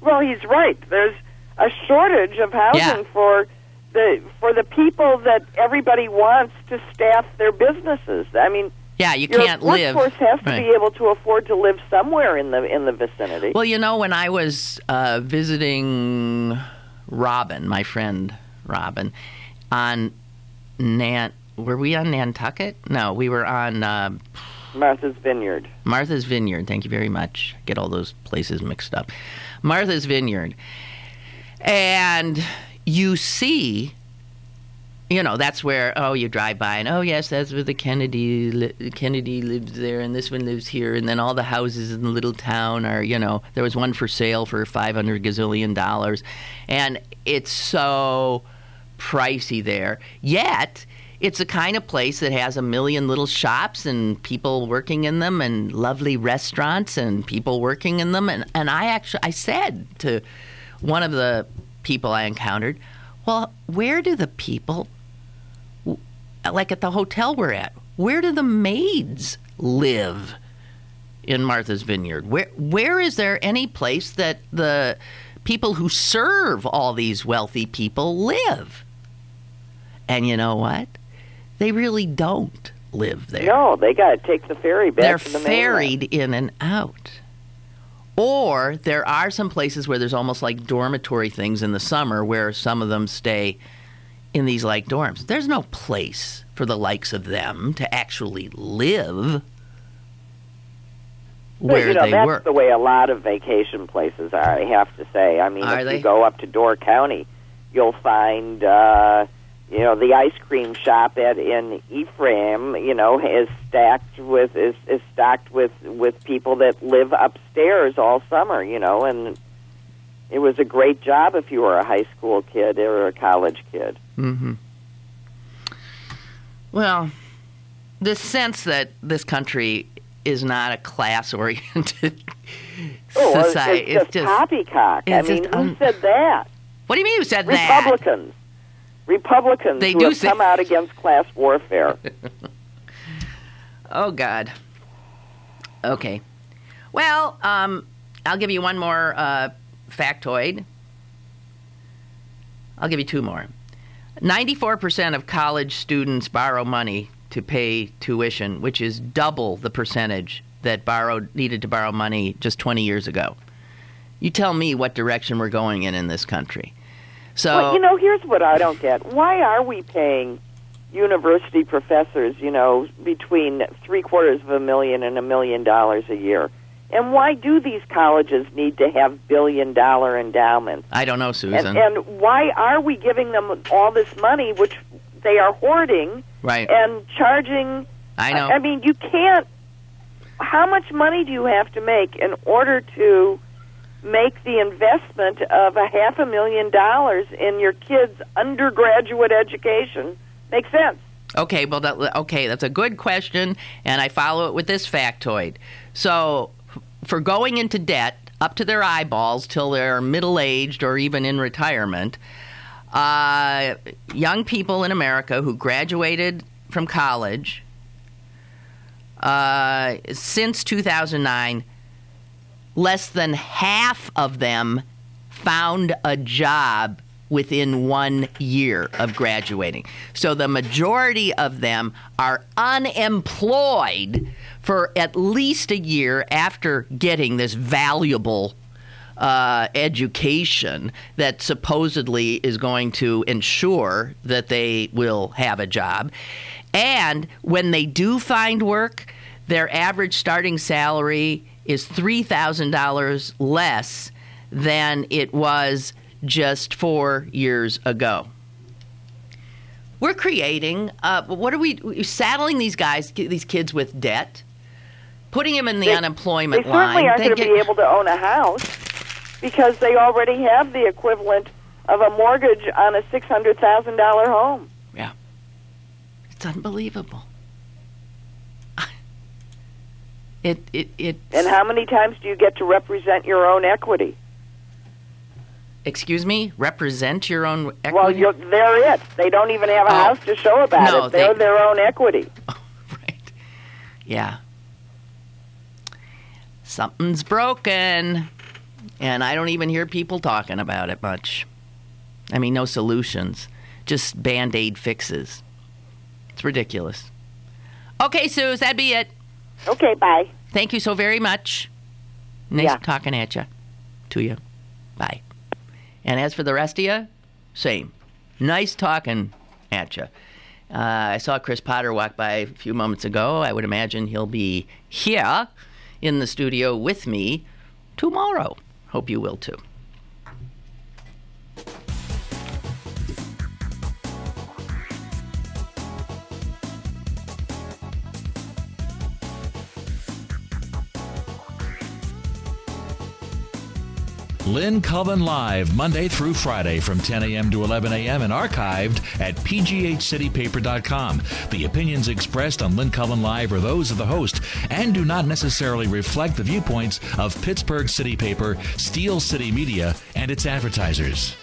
Well, he's right. There's a shortage of housing for the people that everybody wants to staff their businesses. I mean, you can't live. Your workforce has to be able to afford to live somewhere in the vicinity. Well, you know, when I was visiting Robin, my friend Robin, on were we on Nantucket? No, we were on Martha's Vineyard. Martha's Vineyard. Thank you very much. Get all those places mixed up. Martha's Vineyard. And you see, you know, that's where, you drive by and, yes, that's where the Kennedy lives there and this one lives here. And then all the houses in the little town are, you know, there was one for sale for $500 gazillion. And it's so pricey there. Yet... it's the kind of place that has a million little shops and people working in them and lovely restaurants and people working in them. And I said to one of the people I encountered, well, where do the people, like at the hotel we're at, where do the maids live in Martha's Vineyard? Where is there any place that the people who serve all these wealthy people live? And you know what? They really don't live there. No, they got to take the ferry back. They're ferried in and out. Or there are some places where there's almost like dormitory things in the summer where some of them stay in these like dorms. There's no place for the likes of them to actually live where they that's were. That's the way a lot of vacation places are, I have to say. I mean, if you go up to Door County, you'll find, the ice cream shop in Ephraim, is stocked with people that live upstairs all summer, and it was a great job if you were a high school kid or a college kid. Mm-hmm. Well, this sense that this country is not a class-oriented society. It's just poppycock. Who said that? What do you mean who said that? Republicans. Republicans they who do have come out against class warfare. Oh, God. Okay. Well, I'll give you one more factoid. I'll give you two more. 94% of college students borrow money to pay tuition, which is double the percentage that needed to borrow money just 20 years ago. You tell me what direction we're going in this country. So, well, here's what I don't get. Why are we paying university professors, between $750,000 and $1 million a year? And why do these colleges need to have billion-dollar endowments? I don't know, Susan. And why are we giving them all this money, which they are hoarding, right, and charging? I know. You can't. How much money do you have to make in order to make the investment of $500,000 in your kid's undergraduate education make sense? Okay, well, that's a good question, and I follow it with this factoid. So, for going into debt up to their eyeballs till they're middle-aged or even in retirement, young people in America who graduated from college since 2009, less than half of them found a job within 1 year of graduating. So the majority of them are unemployed for at least a year after getting this valuable education that supposedly is going to ensure that they will have a job. And when they do find work, their average starting salary is $3,000 less than it was just 4 years ago. We're creating, we're saddling these guys, these kids with debt, putting them in the unemployment line. They certainly aren't going to be able to own a house because they already have the equivalent of a mortgage on a $600,000 home. Yeah. It's unbelievable. And how many times do you get to represent your own equity? Excuse me? Represent your own equity? Well, they're it. They don't even have a house to show about it. They're their own equity. Oh, right. Yeah. Something's broken. And I don't even hear people talking about it much. No solutions. Just Band-Aid fixes. It's ridiculous. Okay, Suze, that'd be it. Okay, bye. Thank you so very much. Nice talking at you. To you. Bye. And as for the rest of you, same. Nice talking at you. I saw Chris Potter walk by a few moments ago. I would imagine he'll be here in the studio with me tomorrow. Hope you will, too. Lynn Cullen Live, Monday through Friday from 10 a.m. to 11 a.m. and archived at PGHCityPaper.com. The opinions expressed on Lynn Cullen Live are those of the host and do not necessarily reflect the viewpoints of Pittsburgh City Paper, Steel City Media, and its advertisers.